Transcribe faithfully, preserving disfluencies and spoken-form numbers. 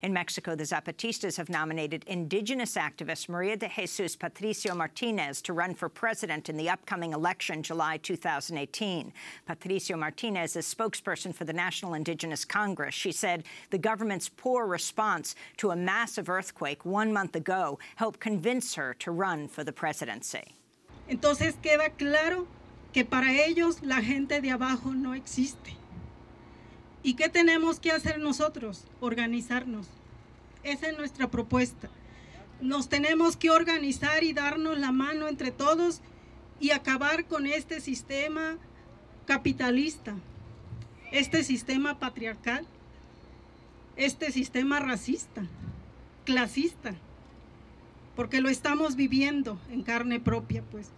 In Mexico, the Zapatistas have nominated indigenous activist María de Jesús Patricio Martínez to run for president in the upcoming election, July two thousand eighteen. Patricio Martínez is spokesperson for the National Indigenous Congress. She said the government's poor response to a massive earthquake one month ago helped convince her to run for the presidency. Entonces queda claro que para ellos la gente de abajo no existe. ¿Y qué tenemos que hacer nosotros? Organizarnos. Esa es nuestra propuesta. Nos tenemos que organizar y darnos la mano entre todos y acabar con este sistema capitalista, este sistema patriarcal, este sistema racista, clasista, porque lo estamos viviendo en carne propia, pues.